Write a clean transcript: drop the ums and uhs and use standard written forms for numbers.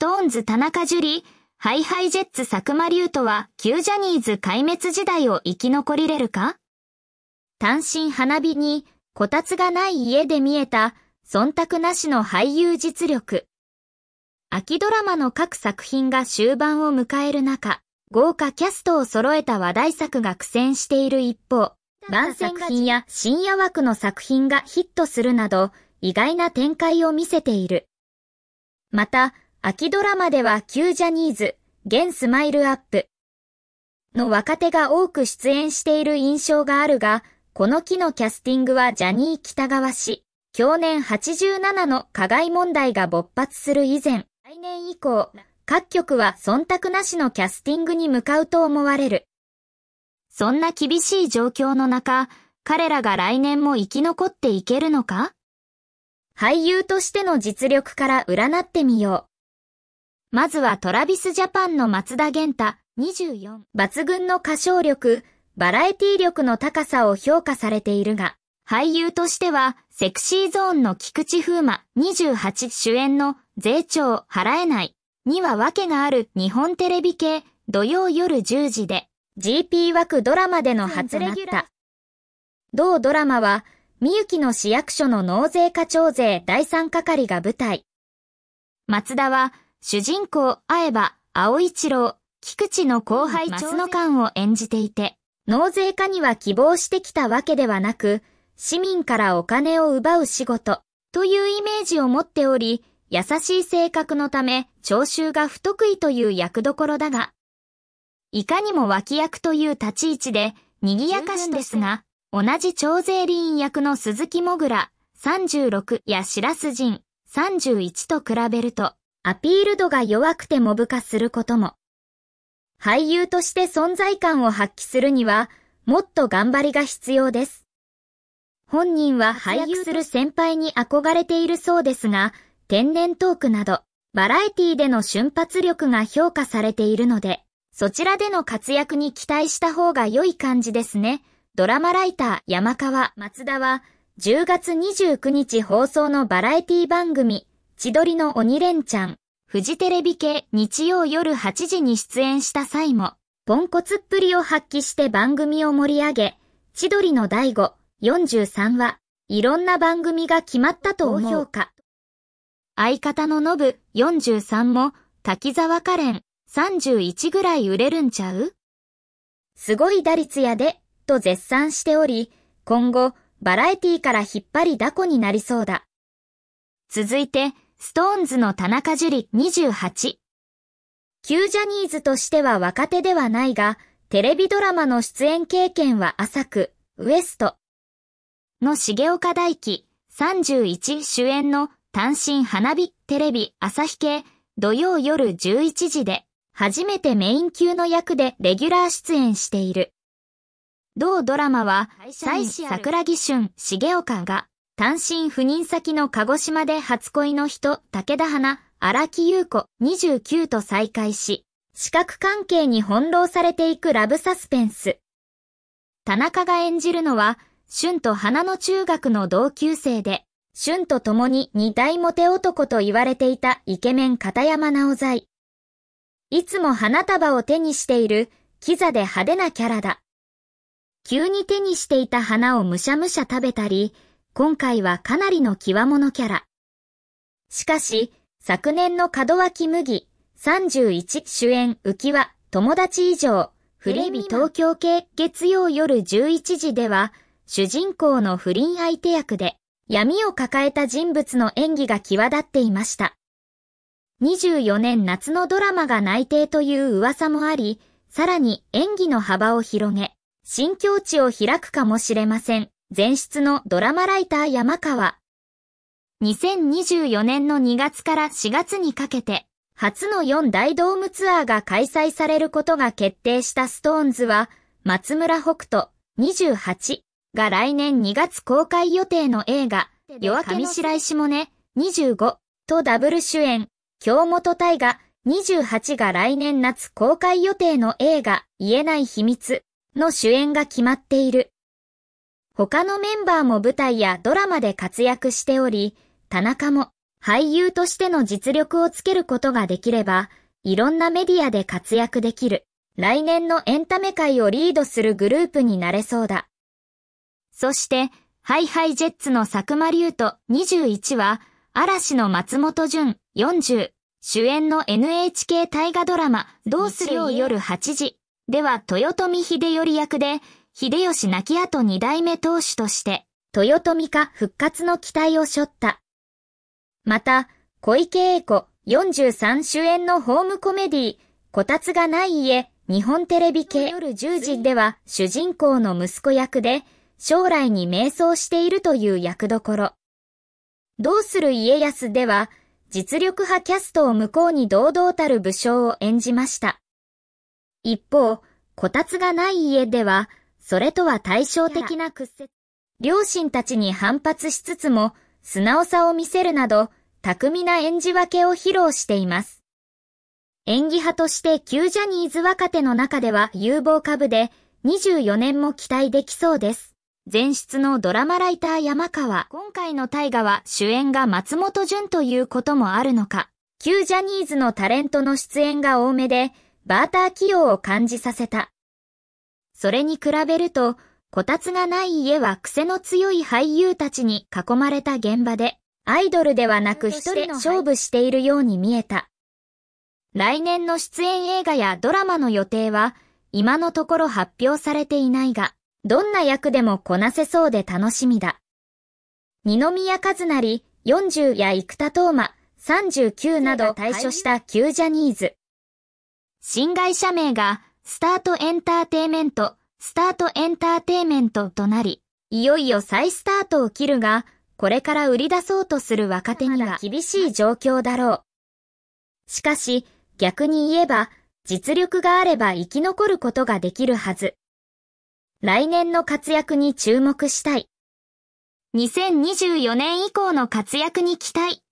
ストーンズ田中樹里、ハイハイジェッツ佐久間龍斗は旧ジャニーズ壊滅時代を生き残りれるか？単身花火にこたつがない家で見えた忖度なしの俳優実力。秋ドラマの各作品が終盤を迎える中、豪華キャストを揃えた話題作が苦戦している一方、番作品や深夜枠の作品がヒットするなど、意外な展開を見せている。また、秋ドラマでは旧ジャニーズ、現スマイルアップの若手が多く出演している印象があるが、この期のキャスティングはジャニー北川氏、去年87の加害問題が勃発する以前、来年以降、各局は忖度なしのキャスティングに向かうと思われる。そんな厳しい状況の中、彼らが来年も生き残っていけるのか？俳優としての実力から占ってみよう。まずはトラビスジャパンの松田元太、24。抜群の歌唱力、バラエティ力の高さを評価されているが、俳優としてはセクシーゾーンの菊池風磨、28。主演の税調払えないには訳がある日本テレビ系土曜夜10時で GP 枠ドラマでの初となった。同ドラマはみゆきの市役所の納税課徴税第3係が舞台。松田は主人公相葉青一郎、菊池の後輩松野官を演じていて、納税課には希望してきたわけではなく、市民からお金を奪う仕事というイメージを持っており、優しい性格のため、徴収が不得意という役どころだが、いかにも脇役という立ち位置で、賑やかしですが、同じ徴税吏員役の鈴木もぐら、36や白洲迅、31と比べると、アピール度が弱くてモブ化することも。俳優として存在感を発揮するには、もっと頑張りが必要です。本人は俳優する先輩に憧れているそうですが、天然トークなど、バラエティでの瞬発力が評価されているので、そちらでの活躍に期待した方が良い感じですね。ドラマライター山川松田は、10月29日放送のバラエティ番組、千鳥の鬼レンチャン、フジテレビ系日曜夜8時に出演した際も、ポンコツっぷりを発揮して番組を盛り上げ、千鳥の大悟、43話、いろんな番組が決まったと評価。相方のノブ43も滝沢カレン31ぐらい売れるんちゃう？すごい打率やで、と絶賛しており、今後バラエティから引っ張りだこになりそうだ。続いて、ストーンズの田中樹28。旧ジャニーズとしては若手ではないが、テレビドラマの出演経験は浅く、ウエストの重岡大毅31主演の単身花火テレビ朝日系土曜夜11時で初めてメイン級の役でレギュラー出演している。同ドラマは妻子桜木春重岡が単身赴任先の鹿児島で初恋の人武田花荒木優子29と再会し、四角関係に翻弄されていくラブサスペンス。田中が演じるのは春と花の中学の同級生で、春と共に二大モテ男と言われていたイケメン片山直哉。いつも花束を手にしている、キザで派手なキャラだ。急に手にしていた花をむしゃむしゃ食べたり、今回はかなりの際物キャラ。しかし、昨年の門脇麦、31主演浮輪、友達以上、不倫東京系月曜夜11時では、主人公の不倫相手役で、闇を抱えた人物の演技が際立っていました。24年夏のドラマが内定という噂もあり、さらに演技の幅を広げ、新境地を開くかもしれません。前出のドラマライター山川。2024年の2月から4月にかけて、初の4大ドームツアーが開催されることが決定したストーンズは、松村北斗28。が来年2月公開予定の映画、夜明けの白石萌音25とダブル主演、京本大我28が来年夏公開予定の映画、言えない秘密の主演が決まっている。他のメンバーも舞台やドラマで活躍しており、田中も俳優としての実力をつけることができれば、いろんなメディアで活躍できる、来年のエンタメ界をリードするグループになれそうだ。そして、ハイハイジェッツの佐久間龍斗21は、嵐の松本潤40、主演の NHK 大河ドラマ、どうするよ夜8時では豊臣秀頼役で、秀吉亡き後2代目当主として、豊臣家復活の期待を背負った。また、小池栄子43主演のホームコメディ、こたつがない家、日本テレビ系夜10時では主人公の息子役で、将来に迷走しているという役どころ。どうする家康では、実力派キャストを向こうに堂々たる武将を演じました。一方、こたつがない家では、それとは対照的な屈折。両親たちに反発しつつも、素直さを見せるなど、巧みな演じ分けを披露しています。演技派として旧ジャニーズ若手の中では有望株で、24年も期待できそうです。前出のドラマライター山川。今回の大河は主演が松本潤ということもあるのか。旧ジャニーズのタレントの出演が多めで、バーター起用を感じさせた。それに比べると、こたつがない家は癖の強い俳優たちに囲まれた現場で、アイドルではなく一人の勝負しているように見えた。来年の出演映画やドラマの予定は、今のところ発表されていないが、どんな役でもこなせそうで楽しみだ。二宮和也40や生田斗真39など退所した旧ジャニーズ。新会社名がスタートエンターテイメントとなり、いよいよ再スタートを切るが、これから売り出そうとする若手には厳しい状況だろう。しかし、逆に言えば、実力があれば生き残ることができるはず。来年の活躍に注目したい。2024年以降の活躍に期待。